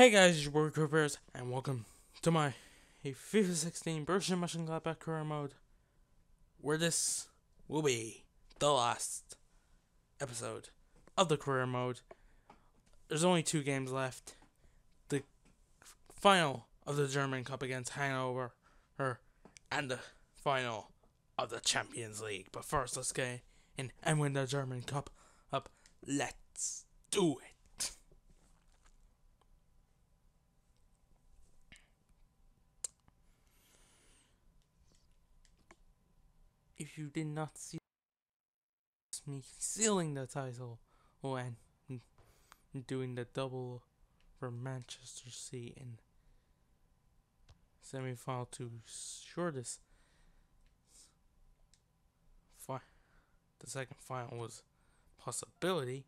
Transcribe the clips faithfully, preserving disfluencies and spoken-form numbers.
Hey guys, it's your boy Corey Peters, and welcome to my FIFA sixteen Borussia Mönchengladbach career mode, where this will be the last episode of the career mode. There's only two games left. The final of the German Cup against Hanover, and the final of the Champions League. But first, let's get in and win the German Cup up. Let's do it. If you did not see me sealing the title oh, and doing the double for Manchester City in semi-final to shortest, fi the second final was possibility.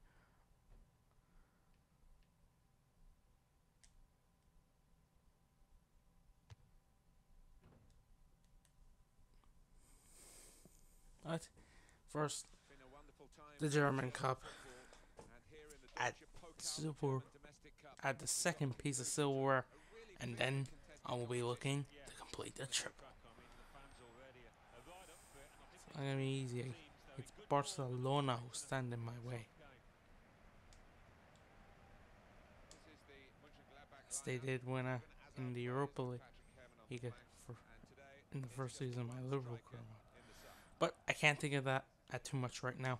But first, the German Cup at silver, at the second piece of silverware, and then I will be looking to complete the triple. It's not gonna be easy. It's Barcelona who stand in my way, as they did win a, in the Europa League for, in the first season of my Liverpool career. But I can't think of that at too much right now.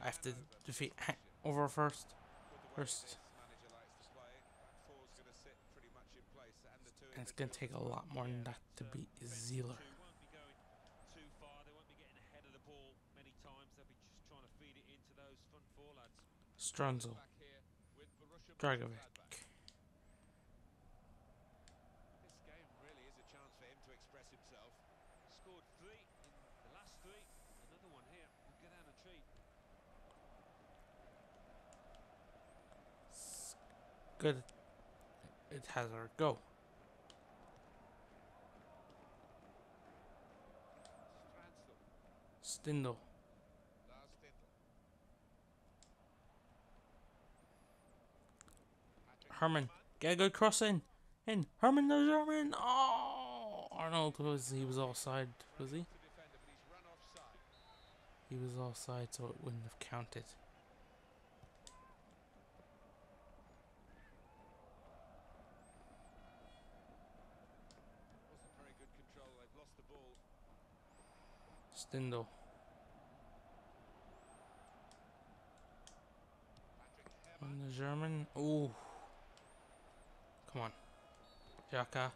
I have to defeat Hanover first. First. And it's going to take a lot more than that to beat Zeeler. Stindl. Dragovic. Good. It has our go. Stindl. Herman, get a good cross in. In Herman, the German. Oh, Arnold was he was offside, was he? He was offside, so it wouldn't have counted. Stindl. And the German. Oh, come on, Xhaka.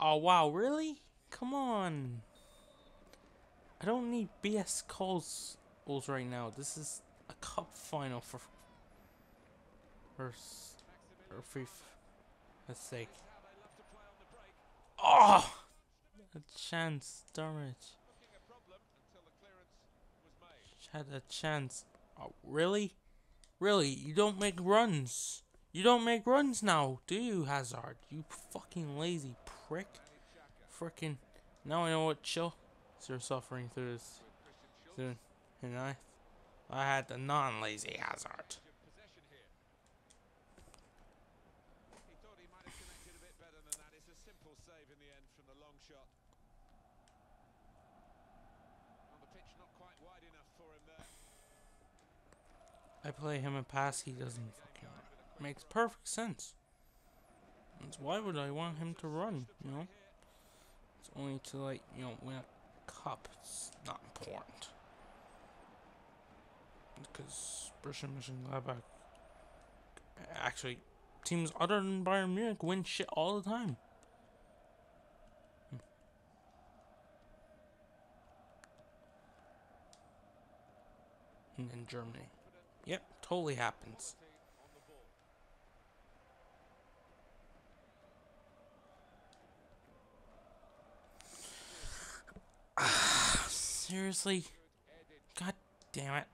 Oh wow, really? Come on. I don't need B S calls right now. This is a cup final for for, for FIFA's sake. Oh, a chance, Drmić. Had a chance. Oh, really? Really? You don't make runs. You don't make runs now, do you, Hazard? You fucking lazy prick. Frickin'. Now I know what chill you're suffering through this soon. And I, I had the non-lazy Hazard. I play him a pass, he doesn't fucking run. Makes perfect sense. That's why would I want him to run, you know? It's only to, like, you know, win a cup. It's not important. Because Borussia Mönchengladbach, actually, teams other than Bayern Munich win shit all the time. And then Germany. Yep, totally happens. Seriously? God damn it.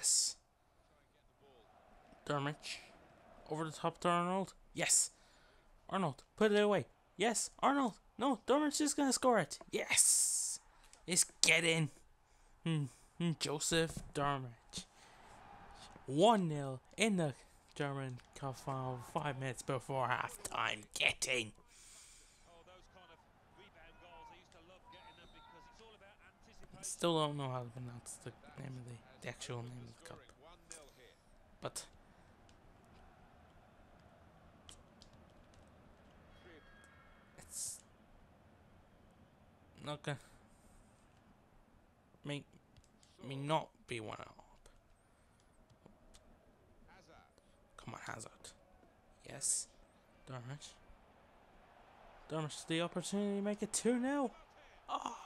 Yes. Drmić. Over the top to Arnold. Yes. Arnold, put it away. Yes, Arnold. No, Drmić is going to score it. Yes. It's get in. Mm -hmm. Josip Drmić. one nil in the German Cup final five minutes before half time. Get in. Still don't know how to pronounce the name of the, the actual name of the cup. But it's not gonna may may not be one up. Come on, Hazard. Yes. Drmić. Drmić, the opportunity to make it two nil.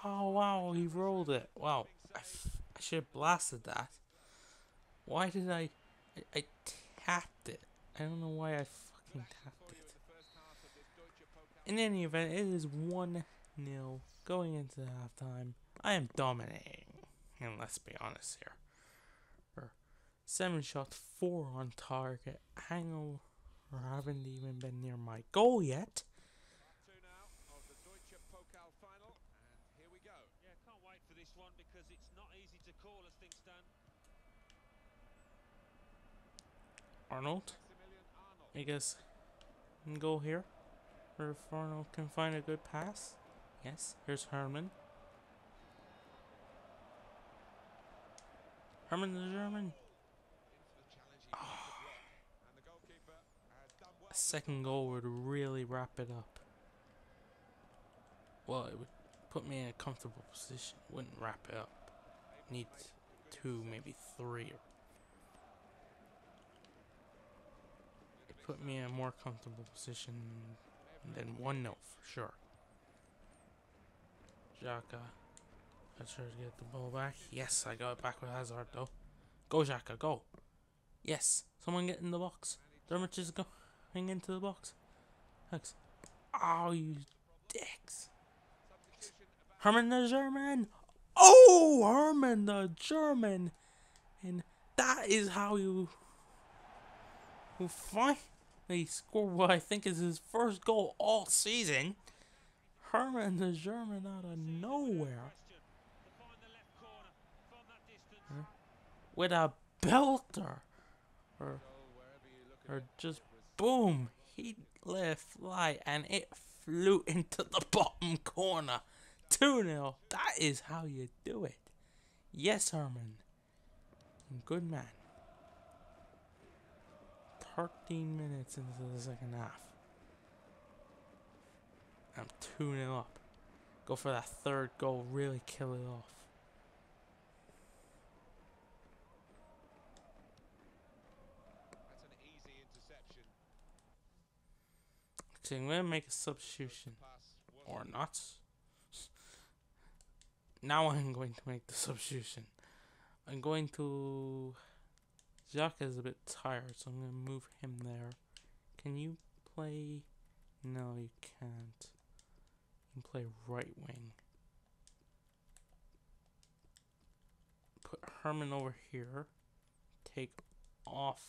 Oh, wow, he rolled it. Wow, I, I should have blasted that. Why did I, I... I tapped it. I don't know why I fucking tapped it. In any event, it is one nil going into halftime. I am dominating. And let's be honest here. Seven shots, four on target. Hangover haven't even been near my goal yet. One because it's not easy to call as things stand. Arnold, I guess can go here. Or if Arnold can find a good pass. Yes, here's Herman. Herman the German. Oh. A second goal would really wrap it up. Well, it would put me in a comfortable position. Wouldn't wrap it up. Need two, maybe three. It put me in a more comfortable position than one note for sure. Xhaka. I tried to get the ball back. Yes, I got it back with Hazard though. Go Xhaka, go. Yes, someone get in the box. Drmić is going into the box. Hugs. Oh, you dicks. Herman the German! Oh, Herman the German! And that is how you will finally score what I think is his first goal all season. Herman the German out of nowhere. With a belter. Or, or just boom. He let it fly and it flew into the bottom corner. two nil. That is how you do it. Yes, Herman. Good man. thirteen minutes into the second half. I'm two nil up. Go for that third goal. Really kill it off. That's an easy interception. Okay, I'm going to make a substitution. Or not. Now I'm going to make the substitution. I'm going to... Xhaka is a bit tired, so I'm going to move him there. Can you play... No, you can't. You can play right wing. Put Herman over here. Take off...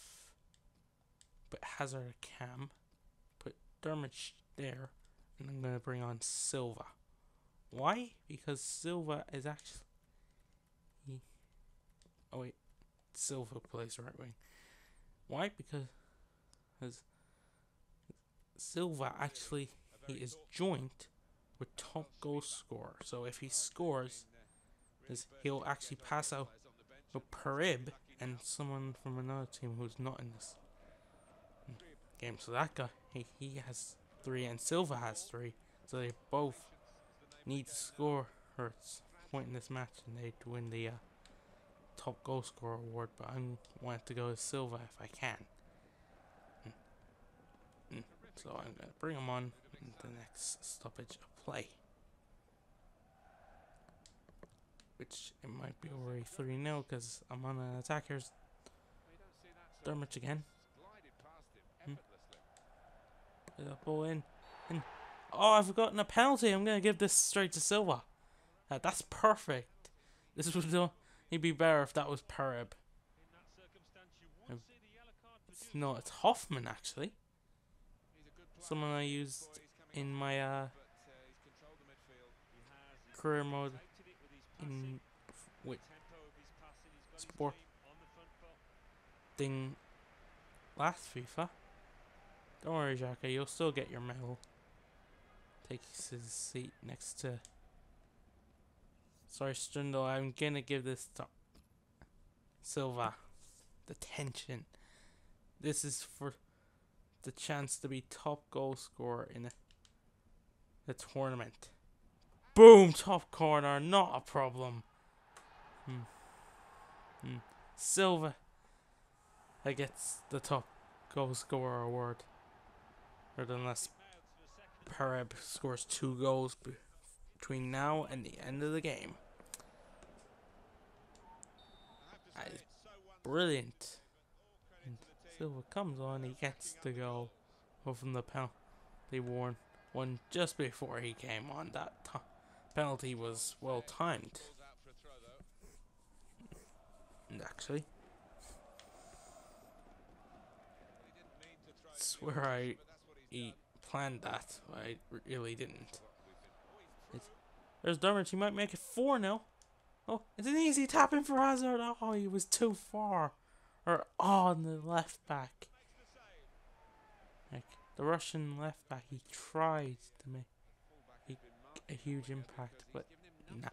Put Hazard a cam. Put Drmić there. And I'm going to bring on Silva. Why? Because Silva is actually... He, oh wait, Silva plays right wing. Why? Because as Silva actually he is joint with top goal scorer. So if he scores, he'll actually pass out a Perib and someone from another team who's not in this game. So that guy, he, he has three and Silva has three. So they both need to score or point in this match and they'd win the uh, top goal scorer award, but I want to go to Silva if I can. Mm. Mm. So I'm going to bring him on in the next stoppage of play. Which it might be already three nil because I'm on an attack. Here's Drmić again. Mm. Get that ball in. in. Oh, I've forgotten a penalty. I'm going to give this straight to Silva. Uh, that's perfect. This would only be better if that was Pereb. No, it's Hoffman, actually. Someone I used in my uh, career mode in with sport thing last FIFA. Don't worry, Xhaka, you'll still get your medal. Takes his seat next to... Sorry, Stindl, I'm gonna give this to Silva. The tension. This is for the chance to be top goal scorer in the, the tournament. Boom! Top corner, not a problem. Hmm. Hmm. Silva, I gets the top goal scorer award. Or unless Pereb scores two goals b between now and the end of the game. That is brilliant. And Silva comes on, he gets the goal from the penalty warn one just before he came on. That penalty was well timed. And actually, I swear I he planned that, but I really didn't. It's, there's Darmian, he might make it four nil. Oh, it's an easy tap in for Hazard. Oh, he was too far. Or on the left back. Like, the Russian left back, he tried to make he, a huge impact, but nah.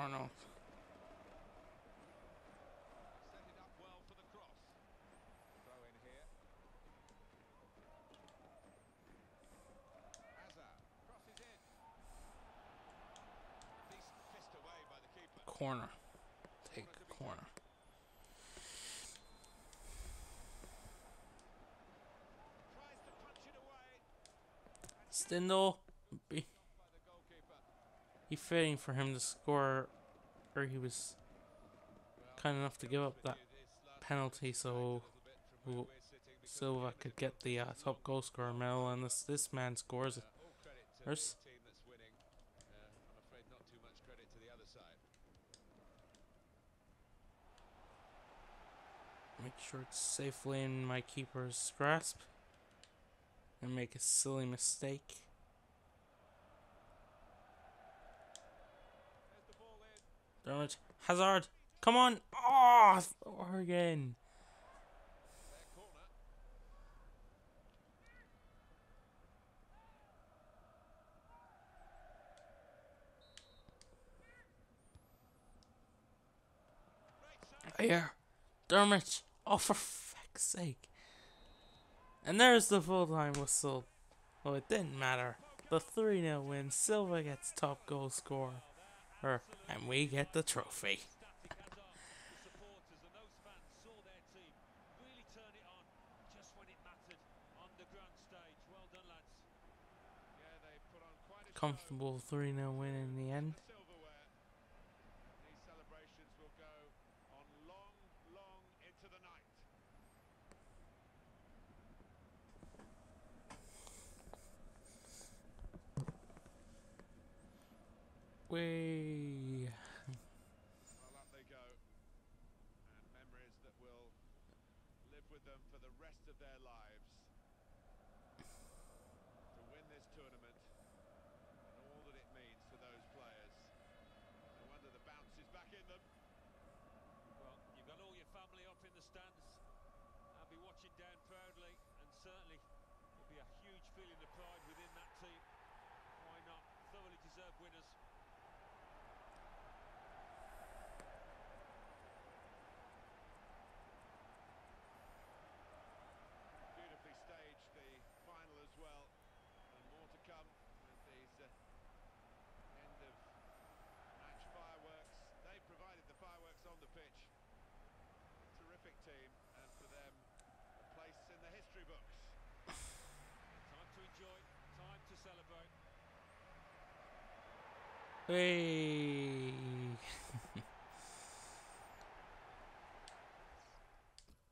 Arnold. Set it up well for the cross. Throw in here. Hazard crosses in. At least kissed away by the keeper. Corner. Take a corner. Tries to punch it away. Stindl. B. He fitting for him to score, or he was kind enough to give up that penalty so Silva could get the uh, top goal scorer medal, and this, this man scores. First. Make sure it's safely in my keeper's grasp and make a silly mistake. Hazard, come on! Oh, again. Here, Drmić. Oh, for feck's sake! And there's the full-time whistle. Oh, it didn't matter. The three nil win. Silva gets top goal scorer. Her, and we get the trophy. Comfortable three nil win in the end. These celebrations will go on long, long into the night. We. Hey.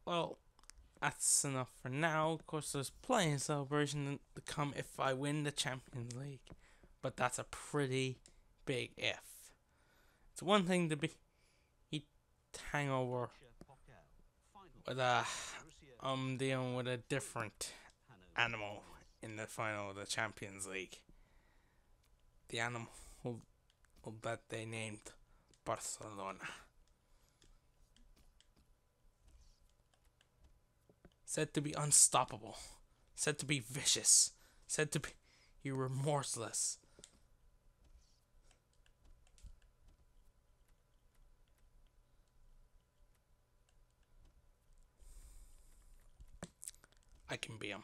well, that's enough for now. Of course, there's plenty of celebration to come if I win the Champions League, but that's a pretty big if. It's one thing to be eat hangover, but uh, I'm dealing with a different animal in the final of the Champions League. The animal that they named Barcelona. Said to be unstoppable, said to be vicious, said to be remorseless. I can be him.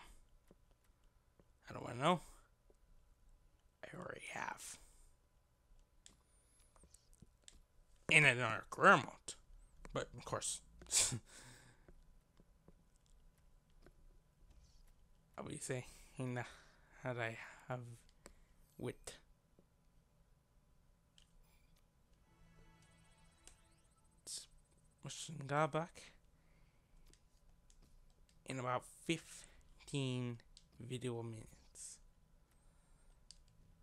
How do I know? I already have. In another career mode. But, of course. I'll be saying that I have wit. Mönchengladbach. In about fifteen video minutes.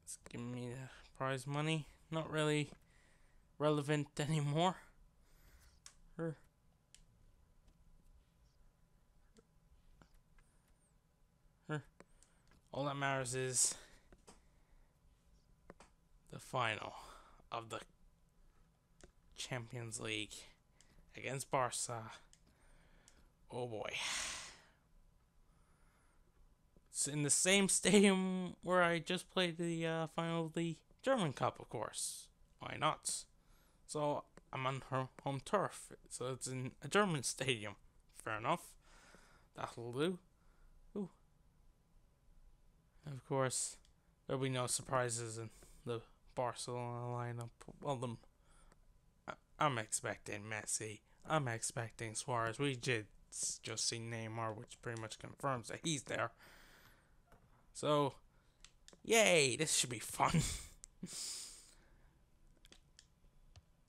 It's giving me the prize money. Not really relevant anymore. Her. Her. All that matters is the final of the Champions League against Barca. Oh boy. It's in the same stadium where I just played the uh, final of the German Cup, of course. Why not? So, I'm on her home turf, so it's in a German stadium. Fair enough. That'll do. Ooh. Of course, there'll be no surprises in the Barcelona lineup. Well, them, I, I'm expecting Messi. I'm expecting Suarez. We did just see Neymar, which pretty much confirms that he's there. So, yay! This should be fun.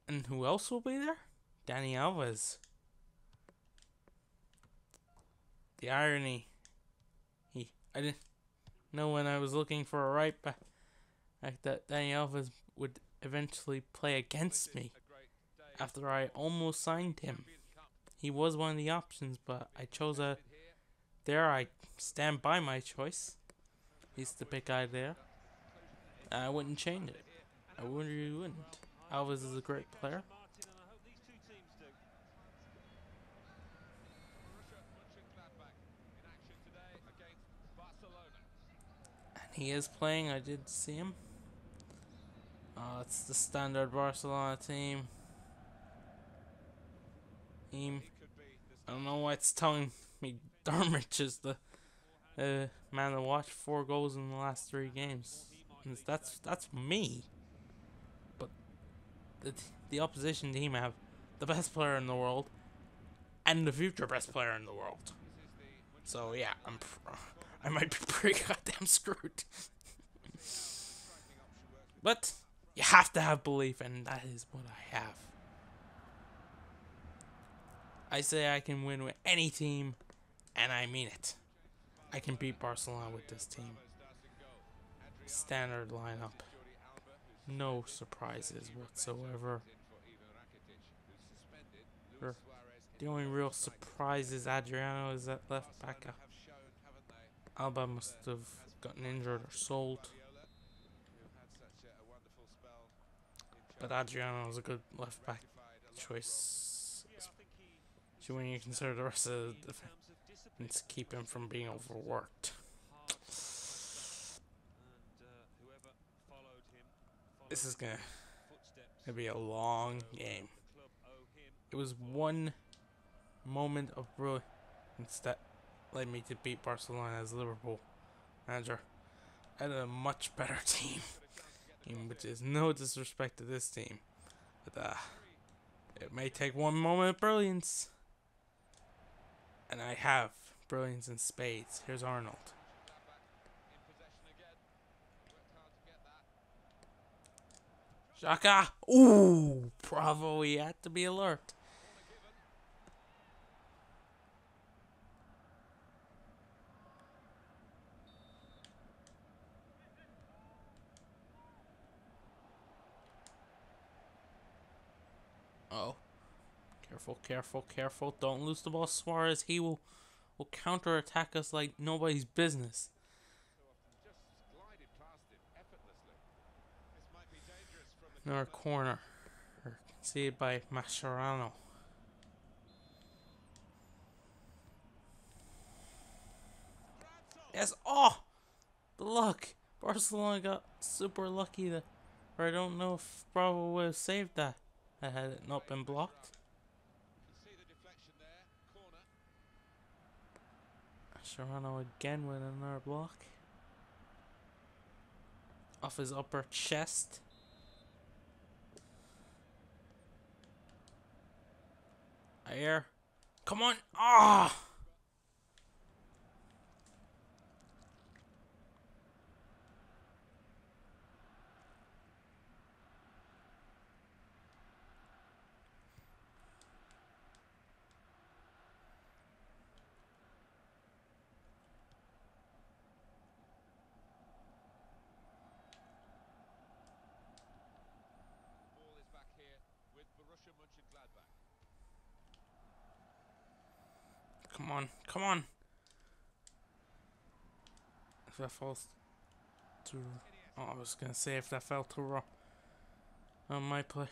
And who else will be there? Dani Alves. The irony. He, I didn't know when I was looking for a right back that Dani Alves would eventually play against me after I almost signed him. He was one of the options, but I chose a... There, I stand by my choice. He's the big guy there. I wouldn't change it. I really wouldn't. Alves is a great player. And he is playing, I did see him. Uh, it's the standard Barcelona team. Team. I don't know why it's telling me Drmić is the uh, man to watch. Four goals in the last three games. And that's, that's me. The, the opposition team have the best player in the world and the future best player in the world. So yeah, I'm pr I might be pretty goddamn screwed. But you have to have belief, and that is what I have. I say I can win with any team, and I mean it. I can beat Barcelona with this team. Standard lineup. No surprises whatsoever. The only real surprise is Adriano is at left back. Alba must have gotten injured or sold. But Adriano is a good left back choice. So when you consider the rest of the defense, to keep him from being overworked. This is gonna, gonna be a long game. It was one moment of brilliance that led me to beat Barcelona as Liverpool manager. I had a much better team, which is no disrespect to this team, but uh, it may take one moment of brilliance, and I have brilliance in spades. Here's Arnold. Xhaka! Ooh! Bravo, he had to be alert. Careful, careful, careful. Don't lose the ball, Suarez. He will, will counter-attack us like nobody's business. Another corner. Conceded by Mascherano. Yes! Oh! The luck! Barcelona got super lucky there. Or I don't know if Bravo would have saved that. That had it not been blocked. Mascherano again with another block. Off his upper chest. Ayer. Come on! Ah! Oh! Borussia Mönchengladbach. Come on, come on. If that falls to, oh, I was gonna say if that fell to raw on my play,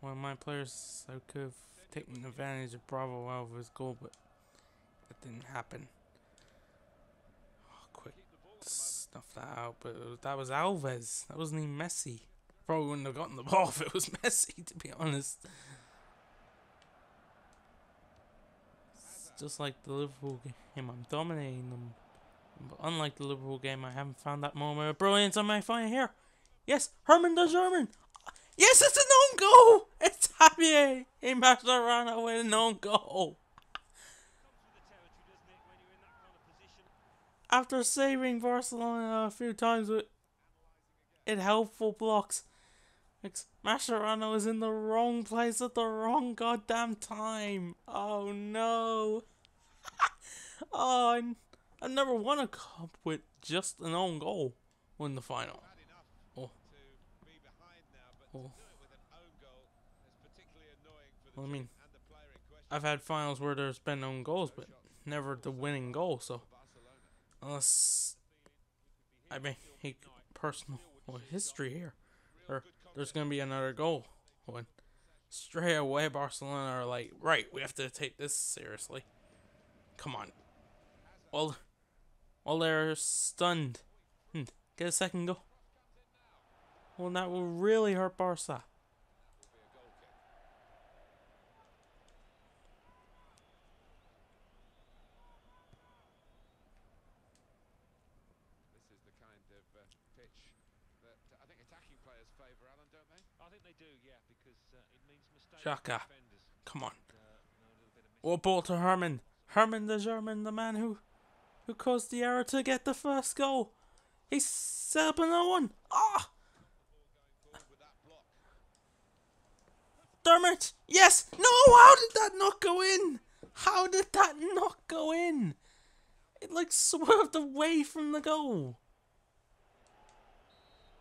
one of my players, I could have taken advantage of Bravo out of his goal, but that didn't happen. Oh, quick, snuff that out. But that was Alves. That wasn't even Messi. Probably wouldn't have gotten the ball if it was Messi, to be honest. It's just like the Liverpool game, I'm dominating them. But unlike the Liverpool game, I haven't found that moment of brilliance I might find here. Yes, Herman does Herman. Yes, it's an own goal. It's Javier and Mascherano with an own goal. After saving Barcelona a few times with it helpful blocks. Mascherano is in the wrong place at the wrong goddamn time. Oh no. oh, I've never won a cup with just an own goal in the final. Oh. Oh. Well, I mean, I've had finals where there's been own goals, but never the winning goal. So, unless I mean, he personal. Well, history here, or there's gonna be another goal. When straight away Barcelona are like, right, we have to take this seriously. Come on. Well, well, they're stunned. Hmm. Get a second goal. Well, that will really hurt Barca. Xhaka, come on. Or ball to Herman. Herman the German, the man who who caused the error to get the first goal. He set up another one. Ah! Drmić, yes! No! How did that not go in? How did that not go in? It like swerved away from the goal.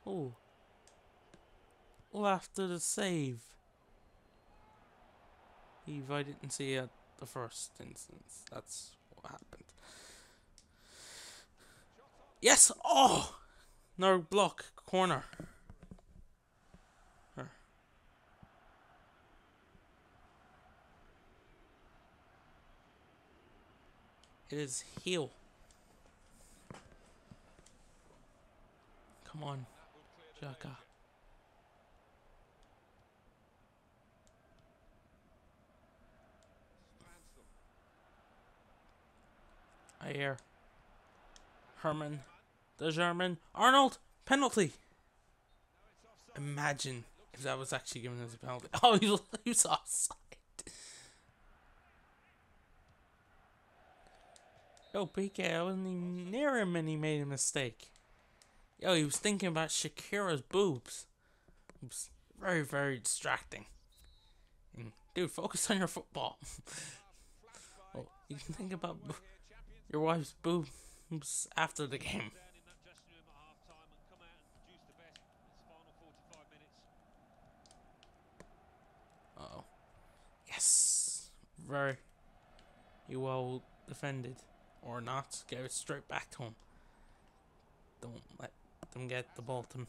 Oh. All after the save. Eve, I didn't see it at the first instance. That's what happened. Yes! Oh! No block. Corner. Her. It is heel. Come on. Xhaka. I hear Herman, the German, Arnold, penalty. Imagine if that was actually given as a penalty. Oh, he was offside. Yo, Piqué, I wasn't even near him and he made a mistake. Yo, he was thinking about Shakira's boobs. Oops. Very, very distracting. Dude, focus on your football. Oh, you can think about your wife's boobs after the game. Uh oh. Yes. very, you well defended or not. Get it straight back to him. Don't let them get the ball to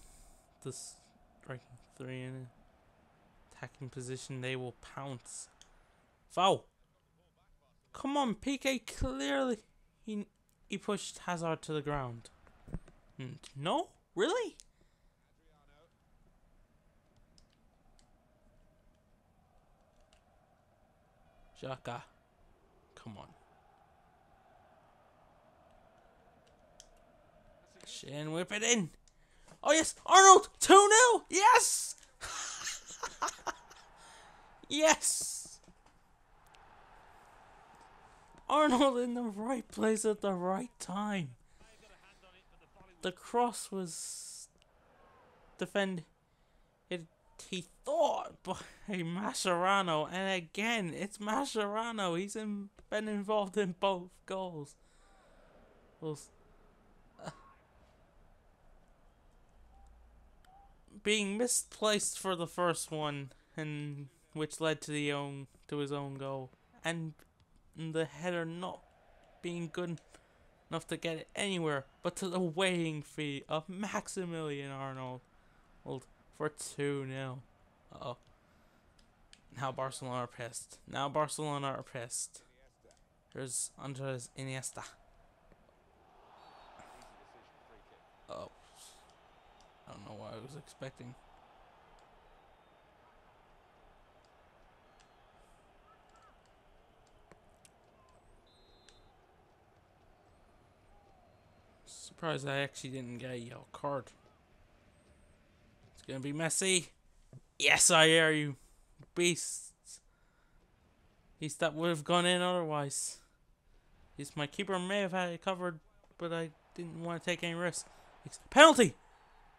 this striking three in attacking position. They will pounce. Foul. Come on, Piqué. Clearly, he he pushed Hazard to the ground. No, really? Xhaka, come on. Shin whip it in. Oh yes, Arnold, two nil. Yes. Yes. Arnold in the right place at the right time. The cross was defended. He thought by Mascherano, and again it's Mascherano. He's in, been involved in both goals. Well, uh, being misplaced for the first one, and which led to the own to his own goal, and the header not being good enough to get it anywhere, but to the weighing feet of Maximilian Arnold. Well, for two nil. Uh-oh. Now Barcelona are pissed. Now Barcelona are pissed. Here's Andres Iniesta. Oh. I don't know what I was expecting. Surprised I actually didn't get a yellow card. It's gonna be Messi. Yes, I hear you, beasts. At least that would have gone in otherwise. At least my keeper may have had it covered, but I didn't want to take any risks. Penalty!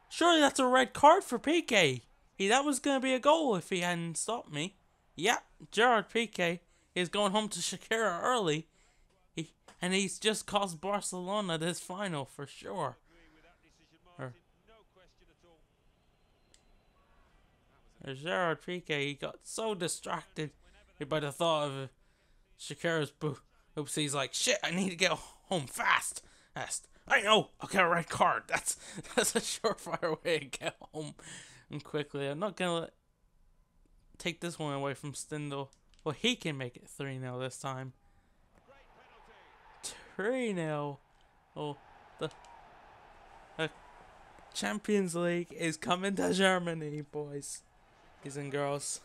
Surely that's a red card for Piqué. He, that was gonna be a goal if he hadn't stopped me. Yeah, Gerard Piqué is going home to Shakira early. He, and he's just cost Barcelona this final for sure. Gerard Piqué, he got so distracted by the thought of Shakira's boo. Oops, he's like, shit, I need to get home fast. Fast. I know, I'll get a red card. That's that's a surefire way to get home and quickly. I'm not going to take this one away from Stindl. Well, he can make it three nil this time. three nil. Oh, the, the Champions League is coming to Germany, boys. Boys and girls.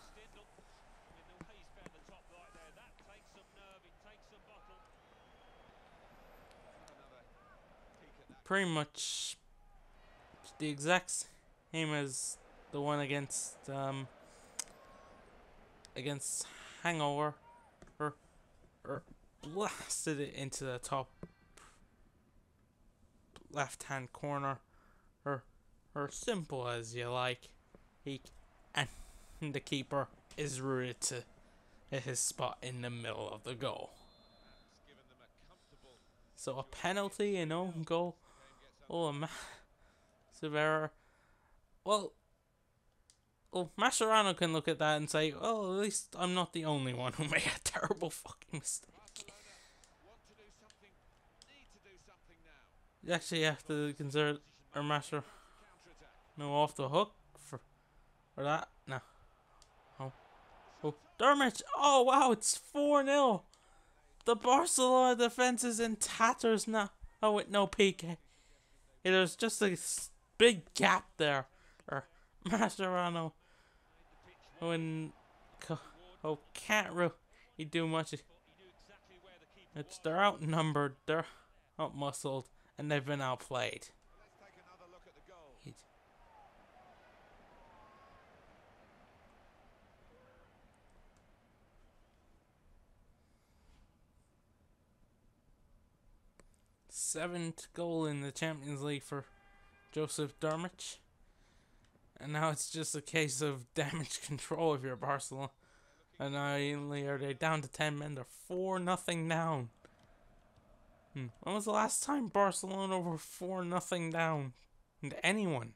Pretty much the exact same as the one against um, against Hanover, or, or blasted it into the top left-hand corner, or or simple as you like. He and the keeper is rooted to his spot in the middle of the goal. So a penalty, an own goal, or a massive error. Well, well, Mascherano can look at that and say, well, at least I'm not the only one who made a terrible fucking mistake. You actually have to consider Mascherano off the hook for for that. No. Oh. Oh, Drmić. Oh, wow, it's four nil. The Barcelona defense is in tatters now. Oh, with no Piqué. It was just a big gap there. Or Mascherano. Oh, and oh, can't really do much. It's, they're outnumbered. They're outmuscled. And they've been outplayed. Seventh goal in the Champions League for Josip Drmić, and now it's just a case of damage control if you're Barcelona. And not only are they down to ten men, they're four nothing down. Hmm. When was the last time Barcelona were four nothing down to anyone?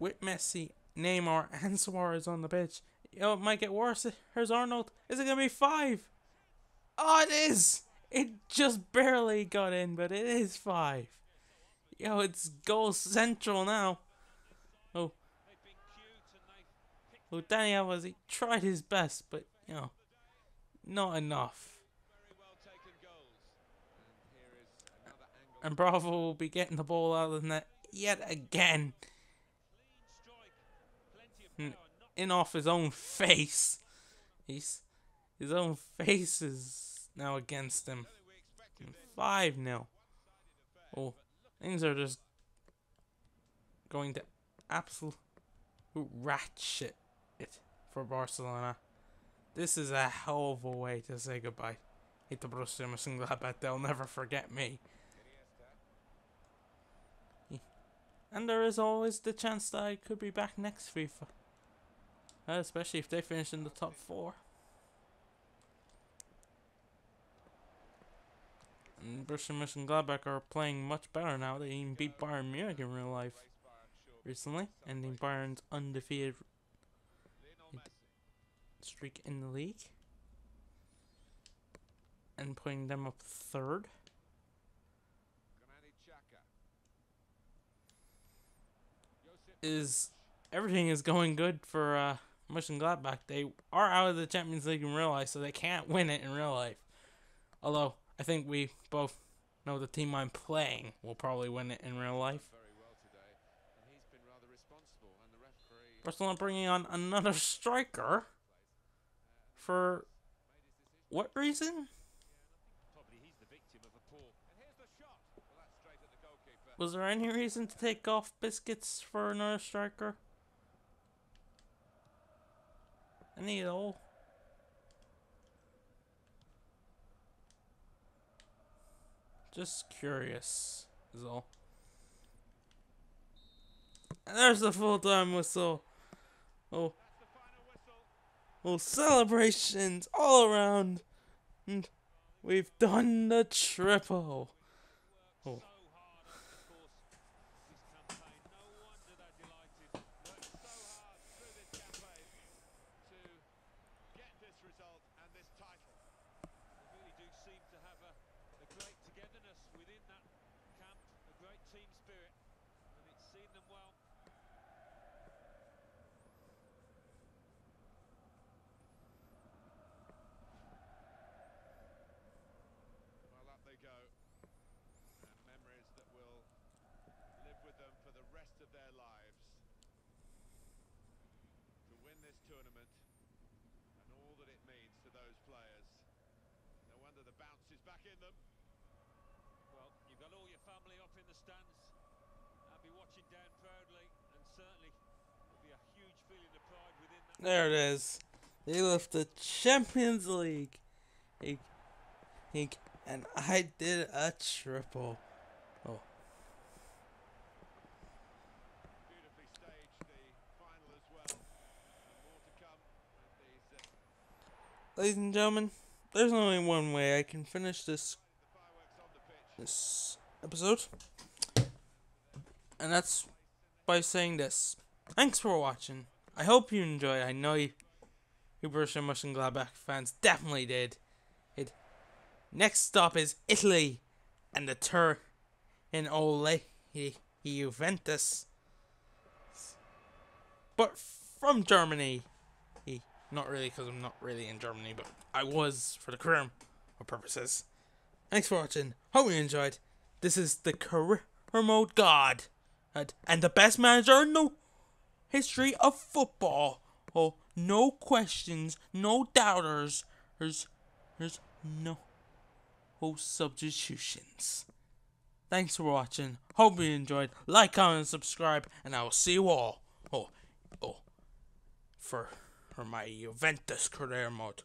with Messi, Neymar and Suarez on the pitch. You know, it might get worse. Here's Arnold. Is it going to be five? Oh, it is. It just barely got in, but it is five. Yo, it's goal central now. Oh. Oh, Dani Alves, he tried his best, but, you know, not enough. And Bravo will be getting the ball out of the net yet again. In off his own face. He's, his own face is now against him. five nil. Oh, things are just going to absolute ratchet it for Barcelona. This is a hell of a way to say goodbye. Hit the Borussia Mönchengladbach, they'll never forget me. And there is always the chance that I could be back next FIFA. Uh, especially if they finish in the top four. And Borussia Mönchengladbach are playing much better now. They even beat Bayern Munich in real life recently, ending Bayern's undefeated streak in the league and putting them up third. Is everything is going good for uh, Mönchengladbach. They are out of the Champions League in real life, so they can't win it in real life. Although I think we both know the team I'm playing will probably win it in real life. Barcelona bringing on another striker. For what reason? Was there any reason to take off Biscuits for another striker? I need it all. Just curious is all. And there's the full-time whistle. Oh. Oh, celebrations all around. And we've done the triple. Oh. Tournament and all that it means to those players. No wonder the bounce is back in them. Well, you've got all your family up in the stands. I'll be watching down proudly, and certainly there'll be a huge feeling of pride within that. There it is. They left the Champions League. He, he, and I did a triple. Oh. Ladies and gentlemen, there's only one way I can finish this this episode, and that's by saying this. Thanks for watching. I hope you enjoyed. I know you, you Borussia Mönchengladbach fans definitely did. It next stop is Italy and the Turin in Ole Juventus, but from Germany. Not really, because I'm not really in Germany, but I was for the career purposes. Thanks for watching. Hope you enjoyed. This is the career mode god. And, and the best manager in the history of football. Oh, no questions, no doubters. There's, there's no oh, substitutions. Thanks for watching. Hope you enjoyed. Like, comment, and subscribe. And I will see you all. Oh, oh. For... for my Juventus career mode.